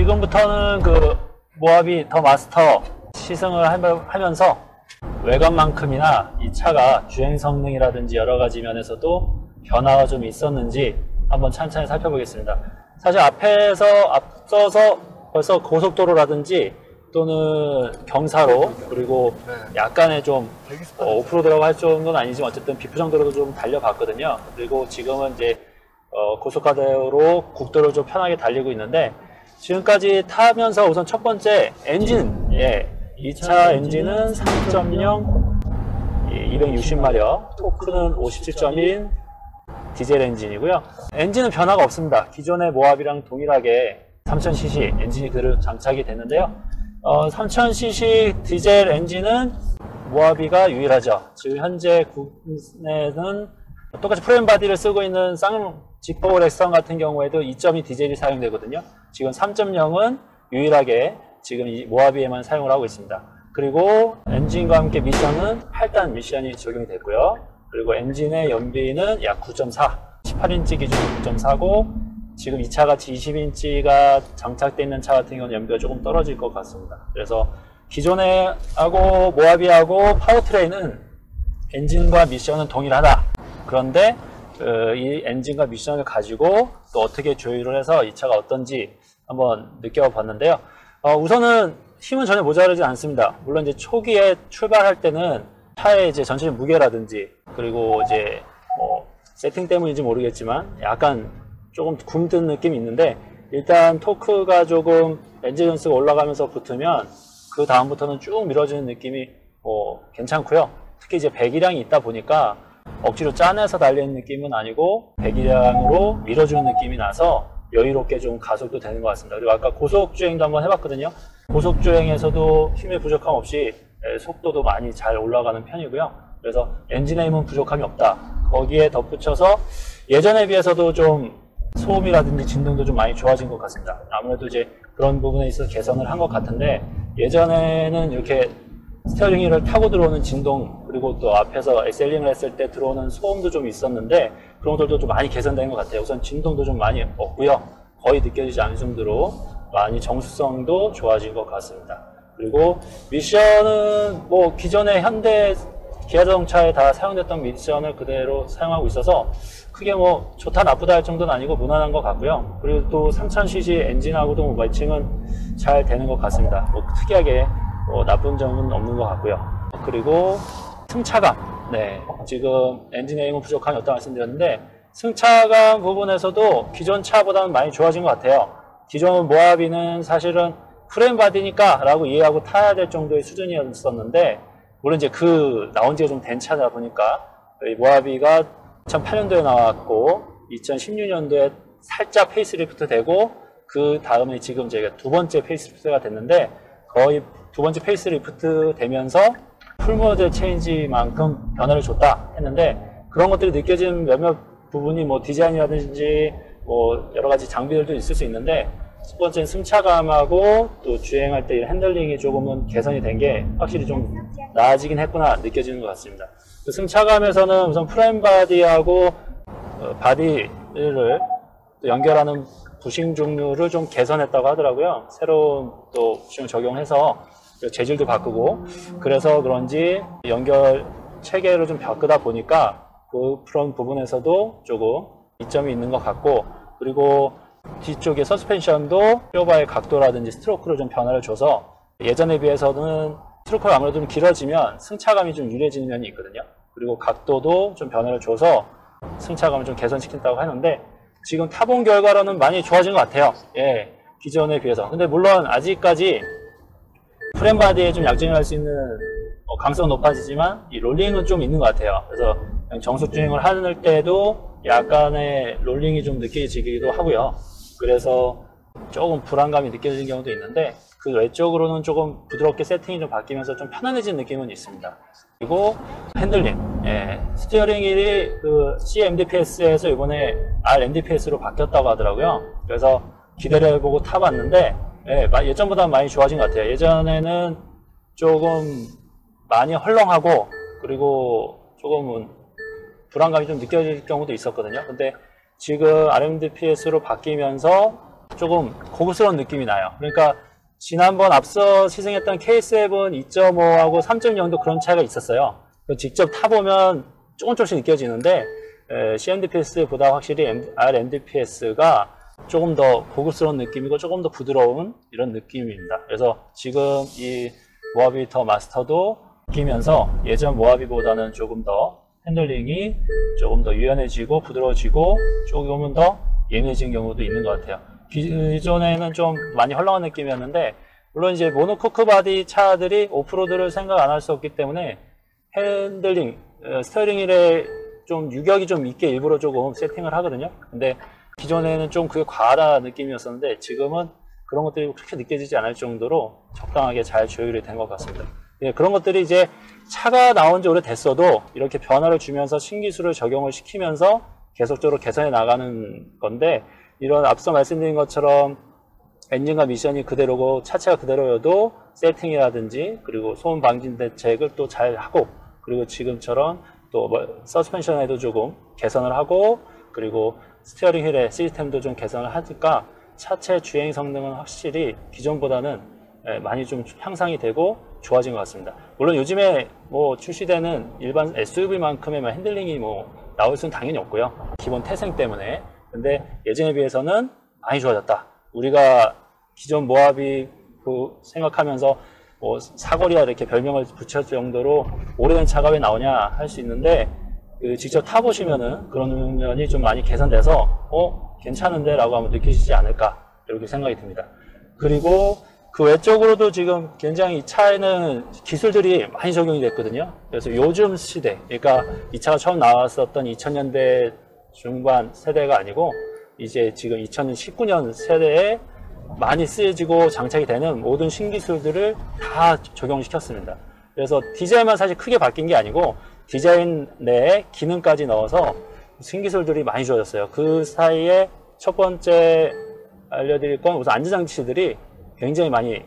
지금부터는 그 모하비 더 마스터 시승을 하면서 외관만큼이나 이 차가 주행 성능이라든지 여러 가지 면에서도 변화가 좀 있었는지 한번 찬찬히 살펴보겠습니다. 사실 앞서서 벌써 고속도로라든지 또는 경사로, 그리고 약간의 좀 오프로드라고 할 정도는 아니지만 어쨌든 비포장도로도 좀 달려봤거든요. 그리고 지금은 이제 고속화도로 국도를 좀 편하게 달리고 있는데, 지금까지 타면서 우선 첫 번째 엔진, 이 차 엔진은 3.0 260마력, 토크는 57.1 디젤 엔진이고요. 엔진은 변화가 없습니다. 기존의 모하비랑 동일하게 3000cc 엔진이 그대로 장착이 됐는데요. 3000cc 디젤 엔진은 모하비가 유일하죠. 지금 현재 국내는 똑같이 프레임 바디를 쓰고 있는 G4 렉시콘 같은 경우에도 2.2 디젤이 사용되거든요. 지금 3.0은 유일하게 지금 이 모하비에만 사용을 하고 있습니다. 그리고 엔진과 함께 미션은 8단 미션이 적용이 됐고요. 그리고 엔진의 연비는 약 9.4, 18인치 기준 9.4고 지금 이 차같이 20인치가 장착되어 있는 차 같은 경우는 연비가 조금 떨어질 것 같습니다. 그래서 기존에 하고 모하비하고 파워트레인은 엔진과 미션은 동일하다. 그런데 이 엔진과 미션을 가지고 또 어떻게 조율을 해서 이 차가 어떤지 한번 느껴봤는데요. 우선은 힘은 전혀 모자라지 않습니다. 물론 이제 초기에 출발할 때는 차의 이제 전체적인 무게라든지, 그리고 이제 뭐 세팅 때문인지 모르겠지만 약간 조금 굼뜬 느낌이 있는데, 일단 토크가 조금 엔진연수가 올라가면서 붙으면 그 다음부터는 쭉 밀어주는 느낌이 괜찮고요. 특히 이제 배기량이 있다 보니까 억지로 짜내서 달리는 느낌은 아니고 배기량으로 밀어주는 느낌이 나서 여유롭게 좀 가속도 되는 것 같습니다. 그리고 아까 고속주행도 한번 해봤거든요. 고속주행에서도 힘의 부족함 없이 속도도 많이 잘 올라가는 편이고요. 그래서 엔진의 힘은 부족함이 없다. 거기에 덧붙여서 예전에 비해서도 좀 소음이라든지 진동도 좀 많이 좋아진 것 같습니다. 아무래도 이제 그런 부분에 있어서 개선을 한 것 같은데, 예전에는 이렇게 스티어링 휠을 타고 들어오는 진동, 그리고 또 앞에서 엑셀링을 했을 때 들어오는 소음도 좀 있었는데 그런 것들도 좀 많이 개선된 것 같아요. 우선 진동도 좀 많이 없고요. 거의 느껴지지 않을 정도로 많이 정수성도 좋아진 것 같습니다. 그리고 미션은 뭐 기존의 현대 기아 자동차에 다 사용됐던 미션을 그대로 사용하고 있어서 크게 뭐 좋다 나쁘다 할 정도는 아니고 무난한 것 같고요. 그리고 또 3000cc 엔진하고도 뭐 매칭은 잘 되는 것 같습니다. 뭐 특이하게 나쁜 점은 없는 것 같고요. 그리고 승차감, 지금 엔진의 힘은 부족함이 없다고 말씀드렸는데, 승차감 부분에서도 기존 차보다는 많이 좋아진 것 같아요. 기존 모하비는 사실은 프레임 바디니까 라고 이해하고 타야 될 정도의 수준이었었는데, 물론 이제 나온 지가 좀 된 차다 보니까, 모하비가 2008년도에 나왔고, 2016년도에 살짝 페이스리프트 되고, 그 다음에 지금 제가 두 번째 페이스리프트가 됐는데, 거의 두 번째 페이스리프트 되면서 풀모델 체인지만큼 변화를 줬다 했는데, 그런 것들이 느껴지는 몇몇 부분이 뭐 디자인이라든지 뭐 여러 가지 장비들도 있을 수 있는데, 첫 번째는 승차감하고 또 주행할 때 핸들링이 조금은 개선이 된 게 확실히 좀 나아지긴 했구나 느껴지는 것 같습니다. 그 승차감에서는 우선 프레임 바디하고 바디를 연결하는 부싱 종류를 좀 개선했다고 하더라고요. 새로운 또 부싱을 적용해서 재질도 바꾸고, 그래서 그런지 연결 체계를 좀 바꾸다 보니까 그런 부분에서도 조금 이점이 있는 것 같고, 그리고 뒤쪽에 서스펜션도 쇼바의 각도라든지 스트로크로 좀 변화를 줘서, 예전에 비해서는 스트로크가 아무래도 좀 길어지면 승차감이 좀 유리해지는 면이 있거든요. 그리고 각도도 좀 변화를 줘서 승차감을 좀 개선시킨다고 하는데, 지금 타본 결과로는 많이 좋아진 것 같아요. 기존에 비해서. 근데 물론 아직까지 프레임 바디에 좀 약점이 날 수 있는 강성은 높아지지만 이 롤링은 좀 있는 것 같아요. 그래서 정속 주행을 하는 때도 약간의 롤링이 좀 느껴지기도 하고요. 그래서 조금 불안감이 느껴지는 경우도 있는데, 그 외적으로는 조금 부드럽게 세팅이 좀 바뀌면서 좀 편안해진 느낌은 있습니다. 그리고 핸들링, 스티어링 휠이 그 CMDPS에서 이번에 RMDPS로 바뀌었다고 하더라고요. 그래서 기대해보고 타봤는데 예전보다 많이 좋아진 것 같아요. 예전에는 조금 많이 헐렁하고, 그리고 조금은 불안감이 좀 느껴질 경우도 있었거든요. 근데 지금 RMDPS로 바뀌면서 조금 고급스러운 느낌이 나요. 그러니까 지난번 앞서 시승했던 K7 2.5하고 3.0도 그런 차이가 있었어요. 직접 타보면 조금씩 느껴지는데 CMDPS보다 확실히 RMDPS가 조금 더 고급스러운 느낌이고 조금 더 부드러운 이런 느낌입니다. 그래서 지금 이 모하비 더 마스터도 바뀌면서 예전 모하비보다는 조금 더 핸들링이 조금 더 유연해지고 부드러워지고 조금은 더 예민해진 경우도 있는 것 같아요. 기존에는 좀 많이 헐렁한 느낌이었는데, 물론 이제 모노코크 바디 차들이 오프로드를 생각 안 할 수 없기 때문에 핸들링, 스티어링 휠에 좀 유격이 좀 있게 일부러 조금 세팅을 하거든요. 근데 기존에는 좀 그게 과하다 느낌이었었는데 지금은 그런 것들이 그렇게 느껴지지 않을 정도로 적당하게 잘 조율이 된 것 같습니다. 예, 그런 것들이 이제 차가 나온 지 오래됐어도 이렇게 변화를 주면서 신기술을 적용을 시키면서 계속적으로 개선해 나가는 건데, 이런 앞서 말씀드린 것처럼 엔진과 미션이 그대로고 차체가 그대로여도 세팅이라든지 그리고 소음 방진 대책을 또 잘 하고, 그리고 지금처럼 또 서스펜션에도 조금 개선을 하고, 그리고 스티어링 휠의 시스템도 좀 개선을 하니까 차체 주행 성능은 확실히 기존보다는 많이 좀 향상이 되고 좋아진 것 같습니다. 물론 요즘에 뭐 출시되는 일반 SUV만큼의 핸들링이 뭐 나올 수는 당연히 없고요. 기본 태생 때문에. 근데 예전에 비해서는 많이 좋아졌다. 우리가 기존 모하비 생각하면서 뭐 사거리와 이렇게 별명을 붙일 정도로 오래된 차가 왜 나오냐 할 수 있는데, 직접 타보시면은 그런 면이 좀 많이 개선돼서 괜찮은데 라고 한번 느끼시지 않을까 이렇게 생각이 듭니다. 그리고 그 외적으로도 지금 굉장히 이 차에는 기술들이 많이 적용이 됐거든요. 그래서 요즘 시대, 그러니까 이 차가 처음 나왔었던 2000년대 중반 세대가 아니고 이제 지금 2019년 세대에 많이 쓰여지고 장착이 되는 모든 신기술들을 다 적용시켰습니다. 그래서 디자인만 사실 크게 바뀐 게 아니고 디자인 내에 기능까지 넣어서 신기술들이 많이 좋아졌어요. 그 사이에 첫 번째 알려드릴 건 우선 안전장치들이 굉장히 많이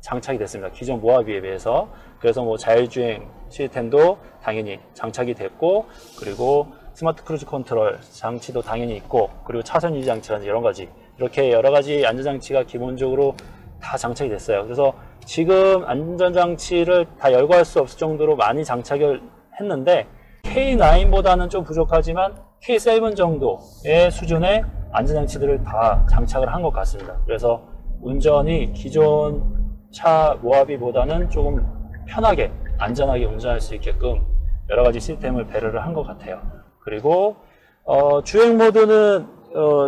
장착이 됐습니다. 기존 모하비에 비해서. 그래서 뭐 자율주행 시스템도 당연히 장착이 됐고, 그리고 스마트 크루즈 컨트롤 장치도 당연히 있고, 그리고 차선 유지 장치라든지 여러 가지, 이렇게 여러 가지 안전장치가 기본적으로 다 장착이 됐어요. 그래서 지금 안전장치를 다 열거할 수 없을 정도로 많이 장착을 했는데, K9보다는 좀 부족하지만 K7 정도의 수준의 안전장치들을 다 장착을 한 것 같습니다. 그래서 운전이 기존 차 모하비보다는 조금 편하게 안전하게 운전할 수 있게끔 여러 가지 시스템을 배려를 한 것 같아요. 그리고 주행 모드는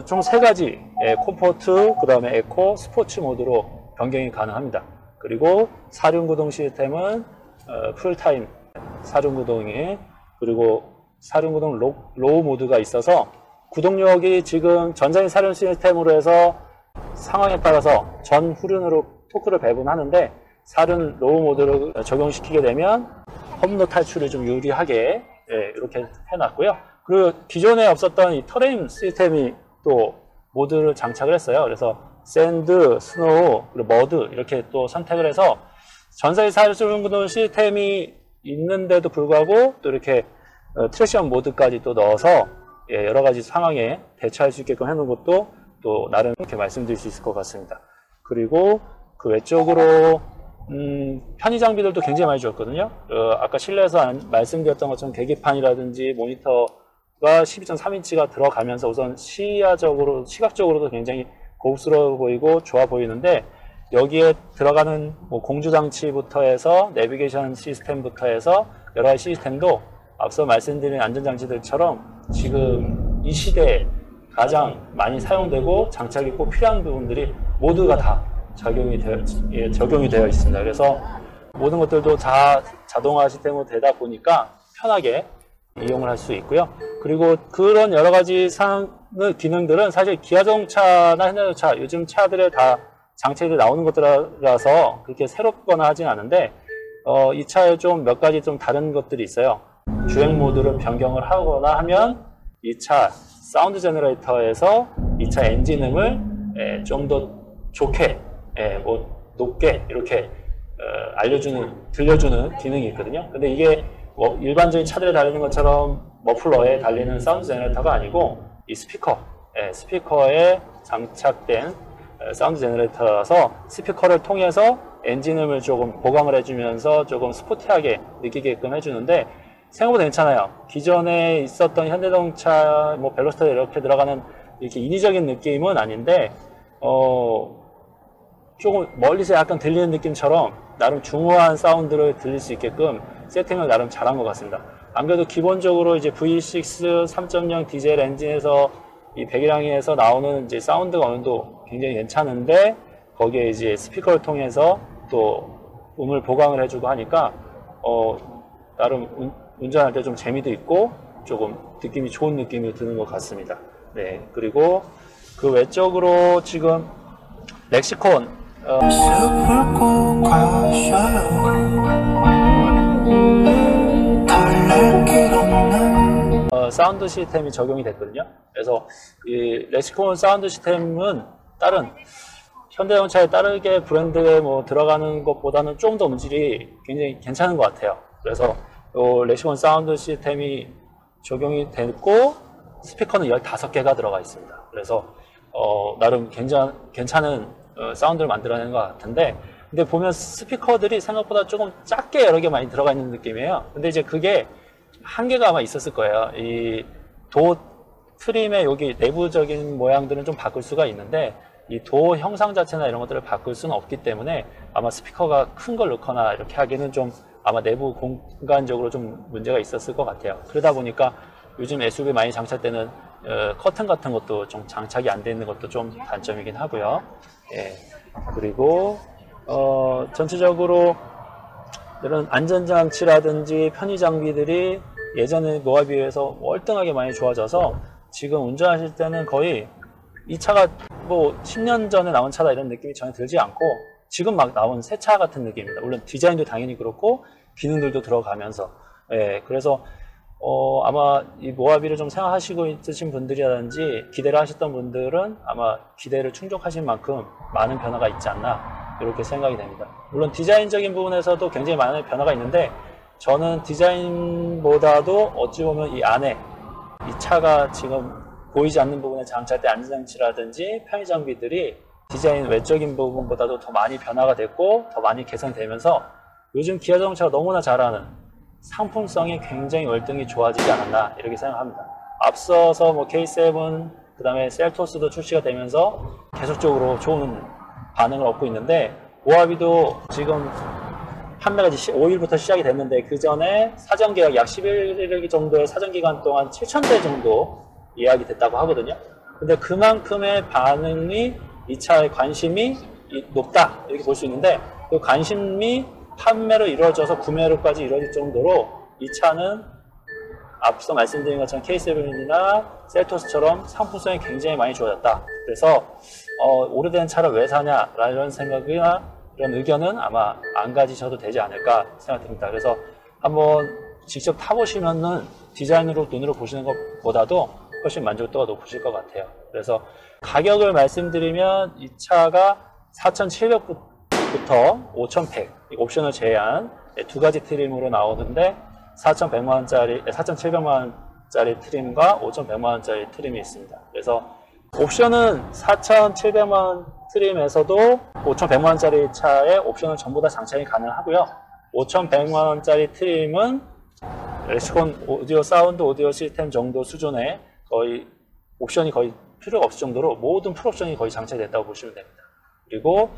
총 3가지, 콤포트, 그 다음에 에코, 스포츠 모드로 변경이 가능합니다. 그리고 사륜구동 시스템은 풀타임 사륜구동이, 그리고 사륜구동 로우 모드가 있어서 구동력이 지금 전자인 사륜 시스템으로 해서 상황에 따라서 전 후륜으로 토크를 배분하는데, 사륜 로우 모드를 적용시키게 되면 험로 탈출을 좀 유리하게 이렇게 해놨고요. 그리고 기존에 없었던 이 터레인 시스템이 또 모드를 장착을 했어요. 그래서 샌드, 스노우, 그리고 머드 이렇게 또 선택을 해서 전사의 사륜구동 시스템이 있는데도 불구하고 또 이렇게 트랙션 모드까지 또 넣어서 여러 가지 상황에 대처할 수 있게끔 해놓은 것도 또 나름 이렇게 말씀드릴 수 있을 것 같습니다. 그리고 그 외적으로 편의 장비들도 굉장히 많이 줬거든요. 아까 실내에서 말씀드렸던 것처럼 계기판이라든지 모니터가 12.3인치가 들어가면서 우선 시야적으로, 시각적으로도 굉장히 고급스러워 보이고 좋아 보이는데, 여기에 들어가는 뭐 공조장치부터 해서 내비게이션 시스템부터 해서 여러 가지 시스템도 앞서 말씀드린 안전장치들처럼 지금 이 시대에 가장 많이 사용되고 장착이 꼭 필요한 부분들이 모두가 다 적용이 되어 있습니다. 그래서 모든 것들도 다 자동화 시스템으로 되다 보니까 편하게 이용을 할 수 있고요. 그리고 그런 여러 가지 기능들은 사실 기아 자동차나 현대자동차 요즘 차들에 다 장착이 나오는 것들이라서 그렇게 새롭거나 하진 않은데, 이 차에 좀 몇 가지 좀 다른 것들이 있어요. 주행 모드를 변경을 하거나 하면 이 차 사운드 제너레이터에서 이 차 엔진음을 좀 더 좋게, 높게 이렇게 들려주는 기능이 있거든요. 근데 이게 뭐 일반적인 차들에 달리는 것처럼 머플러에 달리는 사운드 제너레이터가 아니고 이 스피커에 장착된 사운드 제너레이터라서 스피커를 통해서 엔진음을 조금 보강을 해주면서 조금 스포티하게 느끼게끔 해주는데 생각보다 괜찮아요. 기존에 있었던 현대자동차 뭐 벨로스터에 이렇게 들어가는 이렇게 인위적인 느낌은 아닌데 조금 멀리서 약간 들리는 느낌처럼 나름 중후한 사운드를 들릴 수 있게끔 세팅을 나름 잘한 것 같습니다. 안 그래도 기본적으로 이제 V6 3.0 디젤 엔진에서 이 배기량에서 나오는 이제 사운드가 어느 정도 굉장히 괜찮은데 거기에 이제 스피커를 통해서 또 음을 보강을 해주고 하니까 나름 운전할 때 좀 재미도 있고 조금 느낌이 좋은 느낌이 드는 것 같습니다. 네, 그리고 그 외적으로 지금 렉시콘 사운드 시스템이 적용이 됐거든요. 그래서 이 렉시콘 사운드 시스템은 다른 현대자동차에 다르게 브랜드에 뭐 들어가는 것보다는 좀 더 음질이 굉장히 괜찮은 것 같아요. 그래서 요 렉시콘 사운드 시스템이 적용이 됐고 스피커는 15개가 들어가 있습니다. 그래서 나름 괜찮은 사운드를 만들어낸 것 같은데, 근데 보면 스피커들이 생각보다 조금 작게 여러 개 많이 들어가 있는 느낌이에요. 근데 이제 그게 한계가 아마 있었을 거예요. 이 도 트림의 여기 내부적인 모양들은 좀 바꿀 수가 있는데 이 도 형상 자체나 이런 것들을 바꿀 수는 없기 때문에 아마 스피커가 큰 걸 넣거나 이렇게 하기는 좀 아마 내부 공간적으로 좀 문제가 있었을 것 같아요. 그러다 보니까 요즘 SUV 많이 장착되는 커튼 같은 것도 좀 장착이 안 돼 있는 것도 좀 단점이긴 하고요. 예. 그리고 전체적으로 이런 안전장치라든지 편의장비들이 예전에 뭐에 비해서 월등하게 많이 좋아져서 지금 운전하실 때는 거의 이 차가 뭐 10년 전에 나온 차다 이런 느낌이 전혀 들지 않고 지금 막 나온 새 차 같은 느낌입니다. 물론 디자인도 당연히 그렇고 기능들도 들어가면서. 예, 그래서 아마 이 모하비를 좀 생각하시고 있으신 분들이라든지 기대를 하셨던 분들은 아마 기대를 충족하신 만큼 많은 변화가 있지 않나 이렇게 생각이 됩니다. 물론 디자인적인 부분에서도 굉장히 많은 변화가 있는데 저는 디자인보다도 어찌 보면 이 안에 이 차가 지금 보이지 않는 부분에 장착된 안전장치라든지 편의장비들이 디자인 외적인 부분보다도 더 많이 변화가 됐고 더 많이 개선되면서 요즘 기아 자동차가 너무나 잘하는 상품성이 굉장히 월등히 좋아지지 않았나 이렇게 생각합니다. 앞서서 뭐 K7 그 다음에 셀토스도 출시가 되면서 계속적으로 좋은 반응을 얻고 있는데 모하비도 지금 판매가 5일부터 시작이 됐는데 그 전에 사전계약 약 11일 정도의 사전기간 동안 7,000대 정도 예약이 됐다고 하거든요. 근데 그만큼의 반응이 이 차의 관심이 높다 이렇게 볼 수 있는데 그 관심이 판매로 이루어져서 구매로까지 이루어질 정도로 이 차는 앞서 말씀드린 것처럼 K7이나 셀토스처럼 상품성이 굉장히 많이 좋아졌다. 그래서 오래된 차를 왜 사냐 라는 생각이나 이런 의견은 아마 안 가지셔도 되지 않을까 생각됩니다. 그래서 한번 직접 타보시면은 디자인으로 눈으로 보시는 것보다도 훨씬 만족도가 높으실 것 같아요. 그래서 가격을 말씀드리면 이 차가 4,700부터 5,100 옵션을 제외한 두 가지 트림으로 나오는데 4,700만원짜리 트림과 5,100만원짜리 트림이 있습니다. 그래서 옵션은 4,700만원 트림에서도 5,100만원짜리 차에 옵션을 전부 다 장착이 가능하고요. 5,100만원짜리 트림은 렉시콘 오디오 사운드 오디오 시스템 정도 수준의 거의 옵션이 거의 필요가 없을 정도로 모든 풀옵션이 거의 장착됐다고 보시면 됩니다. 그리고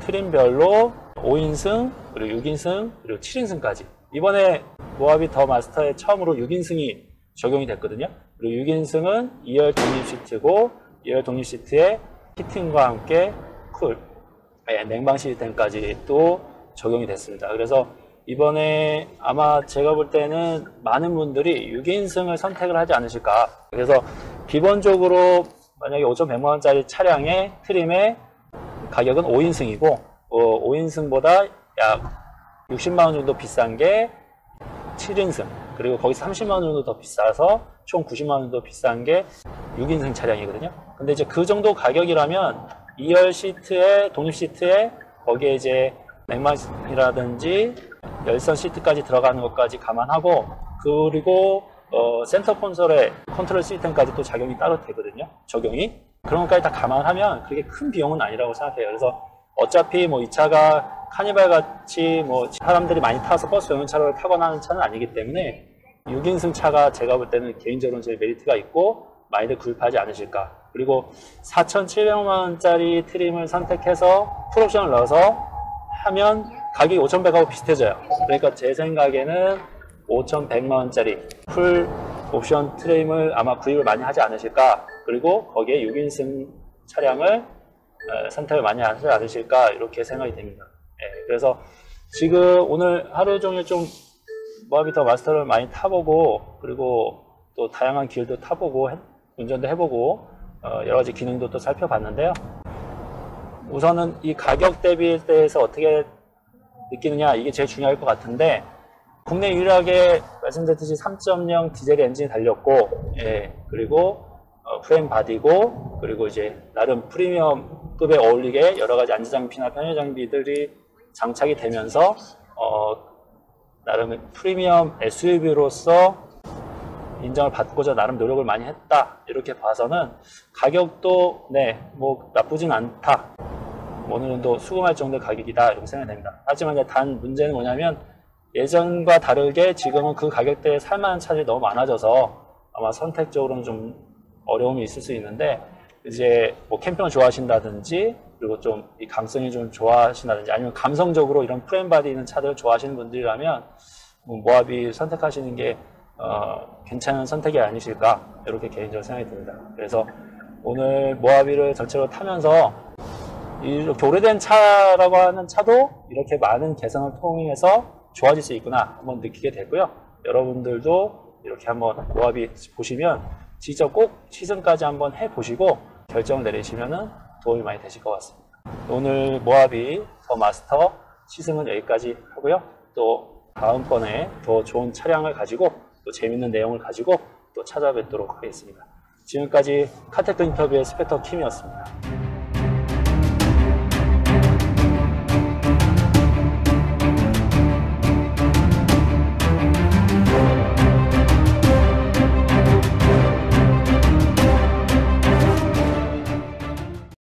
트림별로 5인승, 그리고 6인승, 그리고 7인승까지 이번에 모하비 더 마스터에 처음으로 6인승이 적용이 됐거든요. 그리고 6인승은 2열 독립 시트고 2열 독립 시트에 히팅과 함께 냉방 시스템까지 또 적용이 됐습니다. 그래서 이번에 아마 제가 볼 때는 많은 분들이 6인승을 선택을 하지 않으실까. 그래서 기본적으로 만약에 5,100만원짜리 차량의 트림에 가격은 5인승이고 5인승보다 약 60만원 정도 비싼 게 7인승 그리고 거기서 30만원 정도 더 비싸서 총 90만원 정도 비싼 게 6인승 차량이거든요. 근데 이제 그 정도 가격이라면 2열 시트에 독립 시트에 거기에 이제 냉방이라든지 열선 시트까지 들어가는 것까지 감안하고 그리고 센터 콘솔에 컨트롤 시스템까지 또 작용이 따로 되거든요. 적용이 그런 것까지 다 감안하면 그렇게 큰 비용은 아니라고 생각해요. 그래서 어차피 뭐 이 차가 카니발 같이 뭐 사람들이 많이 타서 버스 전용차를 타거나 하는 차는 아니기 때문에 6인승 차가 제가 볼 때는 개인적으로는 제일 메리트가 있고 많이들 구입하지 않으실까. 그리고 4,700만 원짜리 트림을 선택해서 풀옵션을 넣어서 하면 가격이 5,100하고 비슷해져요. 그러니까 제 생각에는 5,100만 원짜리 풀옵션 트림을 아마 구입을 많이 하지 않으실까. 그리고 거기에 6인승 차량을 선택을 많이 하지 않으실까 이렇게 생각이 됩니다. 예, 그래서 지금 오늘 하루 종일 좀 모하비 더 마스터를 많이 타보고 그리고 또 다양한 길도 타보고 운전도 해보고 여러 가지 기능도 또 살펴봤는데요. 우선은 이 가격 대비에 대해서 어떻게 느끼느냐 이게 제일 중요할 것 같은데 국내 유일하게 말씀드렸듯이 3.0 디젤 엔진이 달렸고 예, 그리고 프레임 바디고 그리고 이제 나름 프리미엄급에 어울리게 여러 가지 안전 장비나 편의 장비들이 장착이 되면서 나름 프리미엄 SUV로서 인정을 받고자 나름 노력을 많이 했다 이렇게 봐서는 가격도 네, 뭐 나쁘진 않다 어느 정도 수긍할 정도의 가격이다 이렇게 생각이 됩니다. 하지만 이제 단 문제는 뭐냐면 예전과 다르게 지금은 그 가격대에 살만한 차들이 너무 많아져서 아마 선택적으로는 좀 어려움이 있을 수 있는데 이제 뭐 캠핑을 좋아하신다든지 그리고 좀 이 강성이 좀 좋아하신다든지 아니면 감성적으로 이런 프레임 바디 있는 차들을 좋아하시는 분들이라면 모하비 선택하시는 게 괜찮은 선택이 아니실까 이렇게 개인적으로 생각이 듭니다. 그래서 오늘 모하비를 전체로 타면서 이렇게 오래된 차라고 하는 차도 이렇게 많은 개선을 통해서 좋아질 수 있구나 한번 느끼게 되고요. 여러분들도 이렇게 한번 모하비 보시면 직접 꼭 시승까지 한번 해보시고 결정을 내리시면 도움이 많이 되실 것 같습니다. 오늘 모하비 더 마스터 시승은 여기까지 하고요. 또 다음번에 더 좋은 차량을 가지고 또 재밌는 내용을 가지고 또 찾아뵙도록 하겠습니다. 지금까지 카테크 인터뷰의 스펙터 킴이었습니다.